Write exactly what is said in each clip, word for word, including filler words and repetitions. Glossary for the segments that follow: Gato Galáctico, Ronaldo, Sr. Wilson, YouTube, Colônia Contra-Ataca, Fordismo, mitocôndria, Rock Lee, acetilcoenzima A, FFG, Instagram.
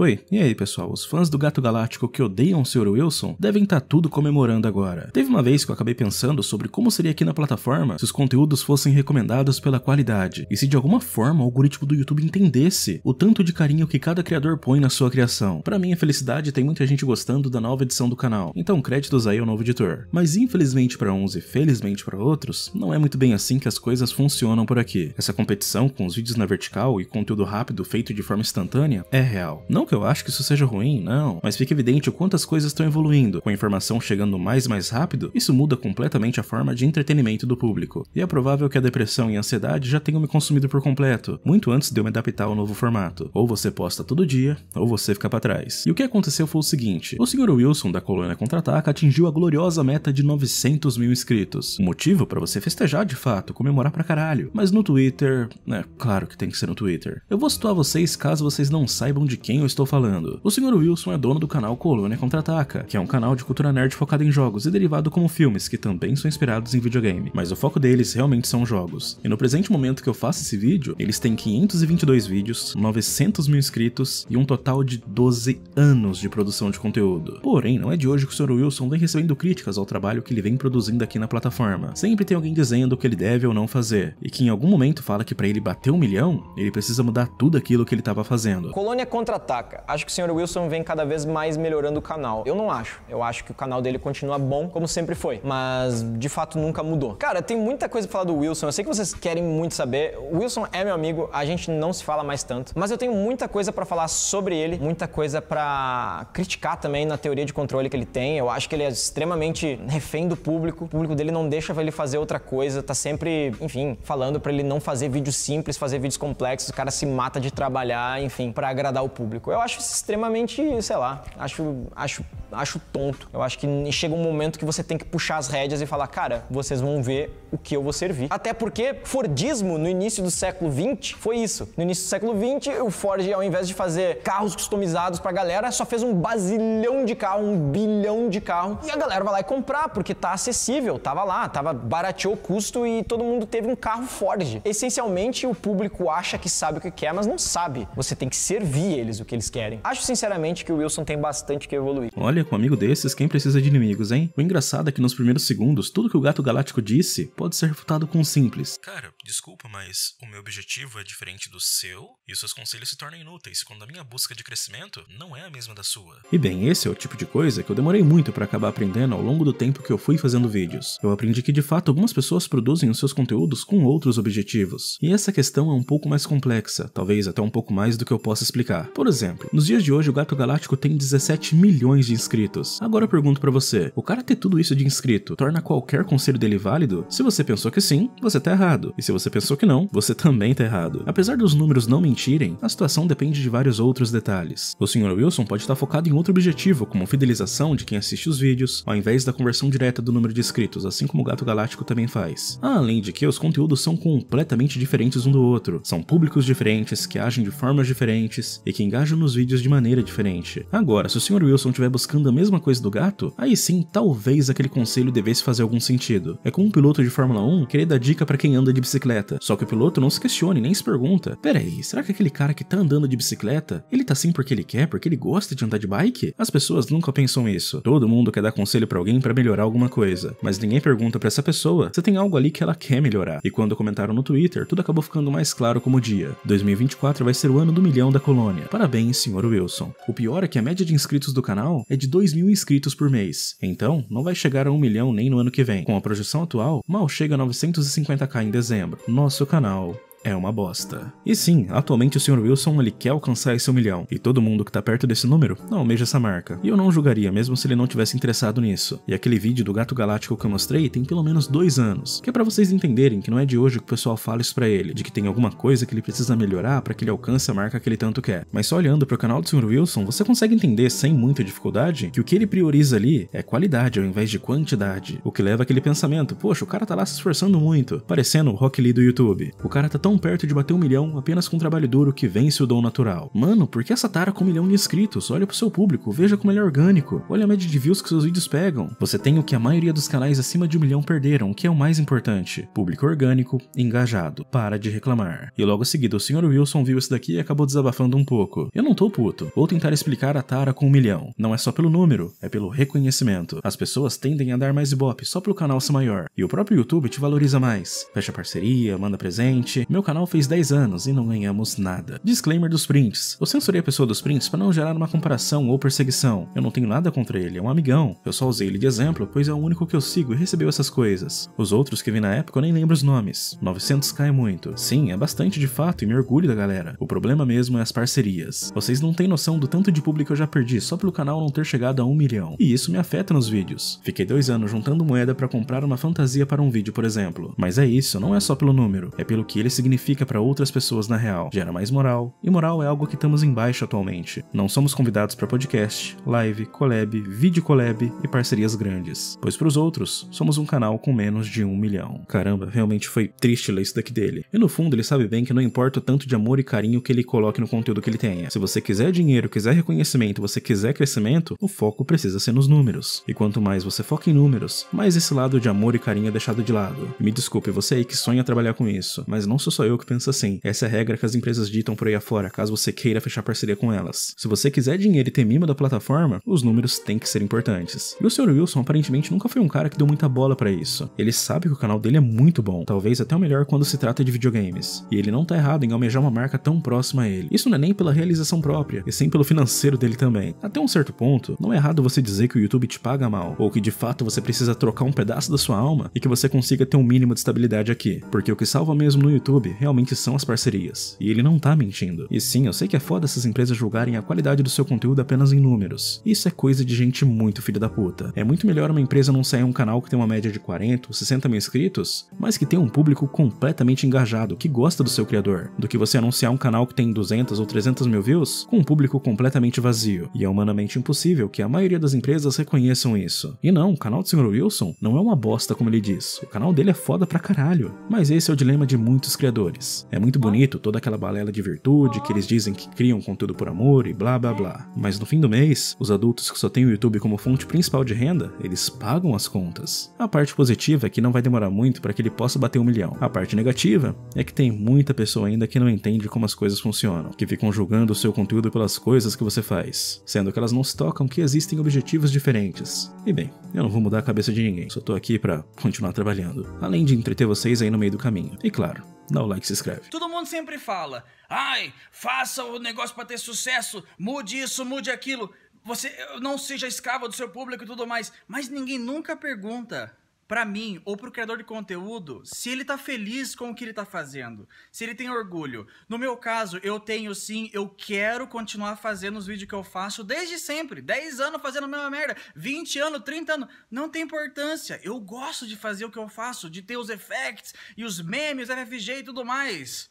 Oi, e aí pessoal, os fãs do Gato Galáctico que odeiam o senhor Wilson devem estar tudo comemorando agora. Teve uma vez que eu acabei pensando sobre como seria aqui na plataforma se os conteúdos fossem recomendados pela qualidade, e se de alguma forma o algoritmo do YouTube entendesse o tanto de carinho que cada criador põe na sua criação. Pra minha felicidade, tem muita gente gostando da nova edição do canal, então créditos aí ao novo editor. Mas infelizmente pra uns e felizmente pra outros, não é muito bem assim que as coisas funcionam por aqui. Essa competição com os vídeos na vertical e conteúdo rápido feito de forma instantânea é real. Não que eu acho que isso seja ruim, não, mas fica evidente o quanto as coisas estão evoluindo. Com a informação chegando mais e mais rápido, isso muda completamente a forma de entretenimento do público. E é provável que a depressão e a ansiedade já tenham me consumido por completo, muito antes de eu me adaptar ao novo formato. Ou você posta todo dia, ou você fica pra trás. E o que aconteceu foi o seguinte, o senhor Wilson da Colônia Contra-Ataca atingiu a gloriosa meta de novecentos mil inscritos. Um motivo pra você festejar de fato, comemorar pra caralho. Mas no Twitter... é, claro que tem que ser no Twitter. Eu vou situar vocês caso vocês não saibam de quem eu estou falando. O senhor Wilson é dono do canal Colônia Contra-Ataca, que é um canal de cultura nerd focado em jogos e derivado como filmes, que também são inspirados em videogame. Mas o foco deles realmente são jogos. E no presente momento que eu faço esse vídeo, eles têm quinhentos e vinte e dois vídeos, novecentos mil inscritos e um total de doze anos de produção de conteúdo. Porém, não é de hoje que o senhor Wilson vem recebendo críticas ao trabalho que ele vem produzindo aqui na plataforma. Sempre tem alguém dizendo o que ele deve ou não fazer, e que em algum momento fala que para ele bater um milhão, ele precisa mudar tudo aquilo que ele estava fazendo. Colônia Contra-Ataca. Acho que o senhor Wilson vem cada vez mais melhorando o canal. Eu não acho. Eu acho que o canal dele continua bom, como sempre foi, mas de fato nunca mudou. Cara, tem muita coisa pra falar do Wilson. Eu sei que vocês querem muito saber. O Wilson é meu amigo, a gente não se fala mais tanto, mas eu tenho muita coisa pra falar sobre ele, muita coisa pra criticar também na teoria de controle que ele tem. Eu acho que ele é extremamente refém do público. O público dele não deixa ele fazer outra coisa, tá sempre, enfim, falando pra ele não fazer vídeos simples, fazer vídeos complexos, o cara se mata de trabalhar, enfim, pra agradar o público. Eu acho isso extremamente, sei lá, acho, acho, acho tonto. Eu acho que chega um momento que você tem que puxar as rédeas e falar, cara, vocês vão ver o que eu vou servir. Até porque Fordismo, no início do século vinte, foi isso. No início do século vinte, o Ford, ao invés de fazer carros customizados pra galera, só fez um bazilhão de carro, um bilhão de carro, e a galera vai lá e comprar, porque tá acessível, tava lá, tava barateou o custo e todo mundo teve um carro Ford. Essencialmente, o público acha que sabe o que quer, mas não sabe. Você tem que servir eles o que eles querem. Acho, sinceramente, que o Wilson tem bastante que evoluir. Olha, com um amigo desses, quem precisa de inimigos, hein? O engraçado é que nos primeiros segundos, tudo que o Gato Galáctico disse pode ser refutado com um simples. Cara, desculpa, mas o meu objetivo é diferente do seu e os seus conselhos se tornam inúteis quando a minha busca de crescimento não é a mesma da sua. E bem, esse é o tipo de coisa que eu demorei muito pra acabar aprendendo ao longo do tempo que eu fui fazendo vídeos. Eu aprendi que, de fato, algumas pessoas produzem os seus conteúdos com outros objetivos. E essa questão é um pouco mais complexa, talvez até um pouco mais do que eu possa explicar. Por exemplo, nos dias de hoje o Gato Galáctico tem dezessete milhões de inscritos. Agora eu pergunto pra você, o cara ter tudo isso de inscrito torna qualquer conselho dele válido? Se você pensou que sim, você tá errado. E se você pensou que não, você também tá errado. Apesar dos números não mentirem, a situação depende de vários outros detalhes. O senhor Wilson pode estar focado em outro objetivo, como fidelização de quem assiste os vídeos, ao invés da conversão direta do número de inscritos, assim como o Gato Galáctico também faz. Além de que os conteúdos são completamente diferentes um do outro. São públicos diferentes, que agem de formas diferentes e que engajam nos vídeos de maneira diferente. Agora, se o senhor Wilson estiver buscando a mesma coisa do gato, aí sim, talvez aquele conselho devesse fazer algum sentido. É como um piloto de Fórmula um querer dar dica pra quem anda de bicicleta, só que o piloto não se questione, nem se pergunta, peraí, será que aquele cara que tá andando de bicicleta, ele tá assim porque ele quer, porque ele gosta de andar de bike? As pessoas nunca pensam isso. Todo mundo quer dar conselho pra alguém pra melhorar alguma coisa, mas ninguém pergunta pra essa pessoa se tem algo ali que ela quer melhorar. E quando comentaram no Twitter, tudo acabou ficando mais claro como o dia. dois mil e vinte e quatro vai ser o ano do milhão da colônia. Parabéns, senhor Wilson. O pior é que a média de inscritos do canal é de dois mil inscritos por mês. Então, não vai chegar a um milhão nem no ano que vem. Com a projeção atual, mal chega a novecentos e cinquenta mil em dezembro. Nosso canal é uma bosta. E sim, atualmente o senhor Wilson ele quer alcançar esse um milhão, e todo mundo que tá perto desse número não almeja essa marca. E eu não julgaria, mesmo se ele não tivesse interessado nisso. E aquele vídeo do Gato Galáctico que eu mostrei tem pelo menos dois anos, que é pra vocês entenderem que não é de hoje que o pessoal fala isso pra ele, de que tem alguma coisa que ele precisa melhorar pra que ele alcance a marca que ele tanto quer. Mas só olhando pro canal do senhor Wilson, você consegue entender sem muita dificuldade que o que ele prioriza ali é qualidade ao invés de quantidade, o que leva aquele pensamento, poxa, o cara tá lá se esforçando muito, parecendo o Rock Lee do YouTube. O cara tá tão tão perto de bater um milhão apenas com um trabalho duro que vence o dom natural. Mano, por que essa tara com um milhão de inscritos? Olha pro seu público, veja como ele é orgânico, olha a média de views que seus vídeos pegam. Você tem o que a maioria dos canais acima de um milhão perderam, o que é o mais importante. Público orgânico, engajado. Para de reclamar. E logo em seguida o senhor Wilson viu isso daqui e acabou desabafando um pouco. Eu não tô puto. Vou tentar explicar a tara com um milhão. Não é só pelo número, é pelo reconhecimento. As pessoas tendem a dar mais ibope só pelo canal ser maior. E o próprio YouTube te valoriza mais. Fecha parceria, manda presente. Meu canal fez dez anos e não ganhamos nada. Disclaimer dos prints. Eu censurei a pessoa dos prints para não gerar uma comparação ou perseguição. Eu não tenho nada contra ele, é um amigão. Eu só usei ele de exemplo, pois é o único que eu sigo e recebeu essas coisas. Os outros que vi na época eu nem lembro os nomes. novecentos k é muito. Sim, é bastante de fato e me orgulho da galera. O problema mesmo é as parcerias. Vocês não têm noção do tanto de público que eu já perdi só pelo canal não ter chegado a um milhão. E isso me afeta nos vídeos. Fiquei dois anos juntando moeda para comprar uma fantasia para um vídeo, por exemplo. Mas é isso, não é só pelo número. É pelo que ele significa para outras pessoas na real. Gera mais moral. E moral é algo que estamos em baixa atualmente. Não somos convidados para podcast, live, collab, vídeo collab e parcerias grandes. Pois para os outros, somos um canal com menos de um milhão. Caramba, realmente foi triste ler isso daqui dele. E no fundo ele sabe bem que não importa o tanto de amor e carinho que ele coloque no conteúdo que ele tenha. Se você quiser dinheiro, quiser reconhecimento, você quiser crescimento, o foco precisa ser nos números. E quanto mais você foca em números, mais esse lado de amor e carinho é deixado de lado. E me desculpe, você aí que sonha trabalhar com isso, mas não sou só eu que penso assim. Essa é a regra que as empresas ditam por aí afora, caso você queira fechar parceria com elas. Se você quiser dinheiro e ter mimo da plataforma, os números têm que ser importantes. E o senhor Wilson aparentemente nunca foi um cara que deu muita bola pra isso. Ele sabe que o canal dele é muito bom, talvez até o melhor quando se trata de videogames. E ele não tá errado em almejar uma marca tão próxima a ele. Isso não é nem pela realização própria, e sim pelo financeiro dele também. Até um certo ponto, não é errado você dizer que o YouTube te paga mal, ou que de fato você precisa trocar um pedaço da sua alma e que você consiga ter um mínimo de estabilidade aqui. Porque o que salva mesmo no YouTube realmente são as parcerias. E ele não tá mentindo. E sim, eu sei que é foda essas empresas julgarem a qualidade do seu conteúdo apenas em números. Isso é coisa de gente muito filha da puta. É muito melhor uma empresa não sair um canal que tem uma média de quarenta ou sessenta mil inscritos, mas que tem um público completamente engajado, que gosta do seu criador, do que você anunciar um canal que tem duzentos ou trezentos mil views com um público completamente vazio. E é humanamente impossível que a maioria das empresas reconheçam isso. E não, o canal do senhor Wilson não é uma bosta como ele diz. O canal dele é foda pra caralho. Mas esse é o dilema de muitos criadores. É muito bonito toda aquela balela de virtude que eles dizem que criam conteúdo por amor e blá blá blá. Mas no fim do mês, os adultos que só têm o YouTube como fonte principal de renda, eles pagam as contas. A parte positiva é que não vai demorar muito para que ele possa bater um milhão. A parte negativa é que tem muita pessoa ainda que não entende como as coisas funcionam, que ficam julgando o seu conteúdo pelas coisas que você faz, sendo que elas não se tocam que existem objetivos diferentes. E bem, eu não vou mudar a cabeça de ninguém, só tô aqui pra continuar trabalhando, além de entreter vocês aí no meio do caminho. E claro, dá o like e se inscreve. Todo mundo sempre fala, ai, faça o negócio pra ter sucesso, mude isso, mude aquilo, você não seja escravo do seu público e tudo mais, mas ninguém nunca pergunta pra mim ou pro criador de conteúdo se ele tá feliz com o que ele tá fazendo, se ele tem orgulho. No meu caso, eu tenho sim, eu quero continuar fazendo os vídeos que eu faço desde sempre, dez anos fazendo a mesma merda, vinte anos, trinta anos, não tem importância, eu gosto de fazer o que eu faço, de ter os effects e os memes, F F G e tudo mais.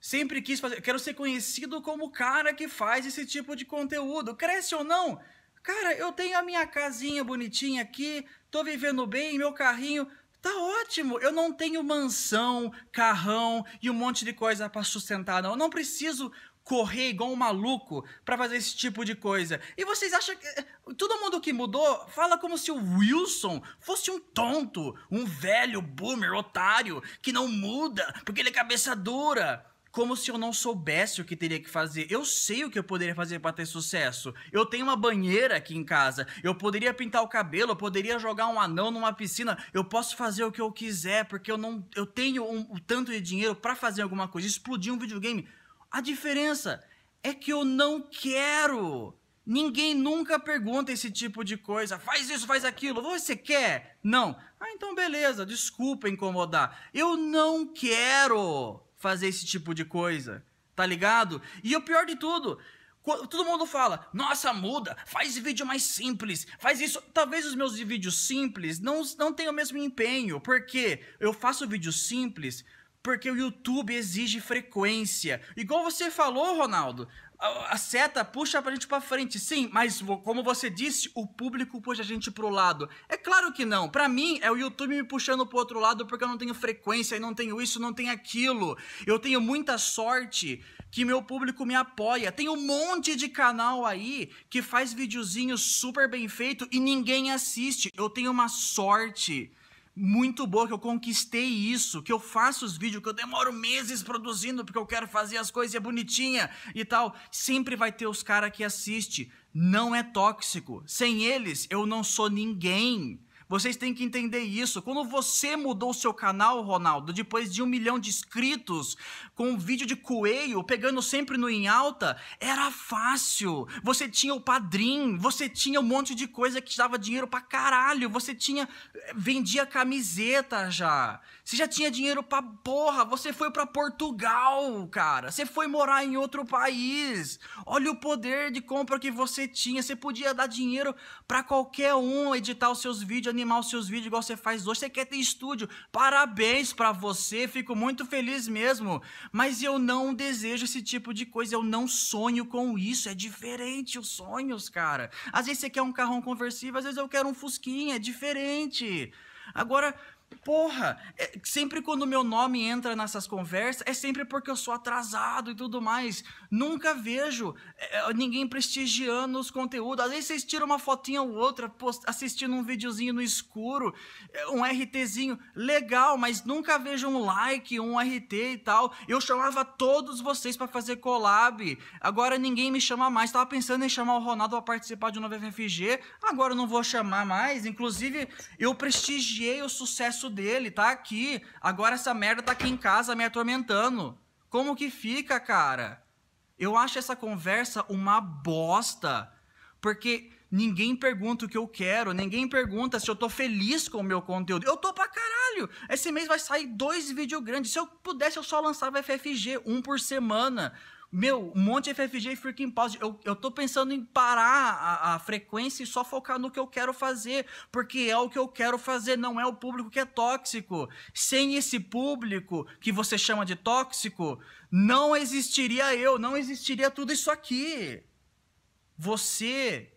Sempre quis fazer, quero ser conhecido como o cara que faz esse tipo de conteúdo, cresce ou não. Cara, eu tenho a minha casinha bonitinha aqui, tô vivendo bem, meu carrinho, tá ótimo. Eu não tenho mansão, carrão e um monte de coisa pra sustentar, não. Eu não preciso correr igual um maluco pra fazer esse tipo de coisa. E vocês acham que todo mundo que mudou fala como se o Wilson fosse um tonto, um velho boomer, otário, que não muda porque ele é cabeça dura. Como se eu não soubesse o que teria que fazer. Eu sei o que eu poderia fazer para ter sucesso. Eu tenho uma banheira aqui em casa. Eu poderia pintar o cabelo, eu poderia jogar um anão numa piscina. Eu posso fazer o que eu quiser, porque eu não, eu tenho um, um tanto de dinheiro para fazer alguma coisa, explodir um videogame. A diferença é que eu não quero. Ninguém nunca pergunta esse tipo de coisa. Faz isso, faz aquilo. Você quer? Não. Ah, então beleza. Desculpa incomodar. Eu não quero fazer esse tipo de coisa, tá ligado? E o pior de tudo, todo mundo fala, nossa, muda, faz vídeo mais simples, faz isso. Talvez os meus vídeos simples não, não tenham o mesmo empenho, porque eu faço vídeo simples porque o YouTube exige frequência. Igual você falou, Ronaldo, a seta puxa pra gente pra frente. Sim, mas como você disse, o público puxa a gente pro lado. É claro que não. Pra mim, é o YouTube me puxando pro outro lado porque eu não tenho frequência, não tenho isso, não tenho aquilo. Eu tenho muita sorte que meu público me apoia. Tem um monte de canal aí que faz videozinho super bem feito e ninguém assiste. Eu tenho uma sorte muito boa que eu conquistei isso, que eu faço os vídeos, que eu demoro meses produzindo porque eu quero fazer as coisas e é bonitinha e tal. Sempre vai ter os caras que assistem. Não é tóxico. Sem eles, eu não sou ninguém. Vocês têm que entender isso. Quando você mudou seu canal, Ronaldo, depois de um milhão de inscritos, com um vídeo de coelho, pegando sempre no em alta, era fácil. Você tinha o padrinho, você tinha um monte de coisa que dava dinheiro pra caralho, você tinha... vendia camiseta já. Você já tinha dinheiro pra porra, você foi pra Portugal, cara. Você foi morar em outro país. Olha o poder de compra que você tinha. Você podia dar dinheiro pra qualquer um, editar os seus vídeos, animar os seus vídeos igual você faz hoje. Você quer ter estúdio. Parabéns pra você. Fico muito feliz mesmo. Mas eu não desejo esse tipo de coisa. Eu não sonho com isso. É diferente os sonhos, cara. Às vezes você quer um carrão conversível, às vezes eu quero um fusquinha. É diferente. Agora... porra, é, sempre quando meu nome entra nessas conversas, é sempre porque eu sou atrasado e tudo mais. Nunca vejo é, ninguém prestigiando os conteúdos. Às vezes vocês tiram uma fotinha ou outra, post, assistindo um videozinho no escuro, é, um RTzinho, legal, mas nunca vejo um like, um R T e tal. Eu chamava todos vocês pra fazer collab, agora ninguém me chama mais. Tava pensando em chamar o Ronaldo pra participar de um novo F F G, agora eu não vou chamar mais. Inclusive, eu prestigiei o sucesso dele, tá aqui. Agora essa merda tá aqui em casa me atormentando. Como que fica, cara? Eu acho essa conversa uma bosta, porque ninguém pergunta o que eu quero, ninguém pergunta se eu tô feliz com o meu conteúdo. Eu tô pra caralho. Esse mês vai sair dois vídeos grandes. Se eu pudesse, eu só lançava F F G, um por semana. Meu, um monte de F F G e freaking pause. Eu, eu tô pensando em parar a, a frequência e só focar no que eu quero fazer, porque é o que eu quero fazer, não é o público que é tóxico. Sem esse público que você chama de tóxico, não existiria eu, não existiria tudo isso aqui. Você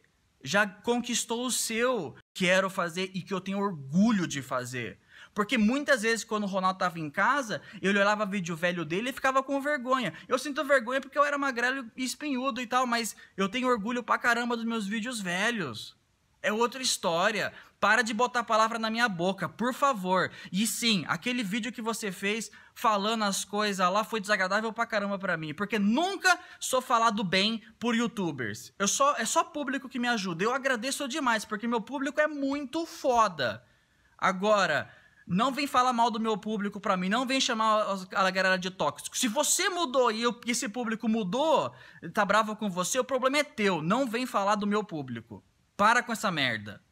já conquistou o seu quero fazer e que eu tenho orgulho de fazer. Porque muitas vezes quando o Ronaldo tava em casa, eu olhava vídeo velho dele e ficava com vergonha. Eu sinto vergonha porque eu era magrelo e espinhudo e tal, mas eu tenho orgulho pra caramba dos meus vídeos velhos. É outra história. Para de botar a palavra na minha boca, por favor. E sim, aquele vídeo que você fez falando as coisas lá foi desagradável pra caramba pra mim, porque nunca sou falado bem por youtubers. Eu só, é só público que me ajuda. Eu agradeço demais, porque meu público é muito foda. Agora... não vem falar mal do meu público pra mim, não vem chamar a galera de tóxico. Se você mudou e eu, esse público mudou, tá bravo com você, o problema é teu. Não vem falar do meu público. Para com essa merda.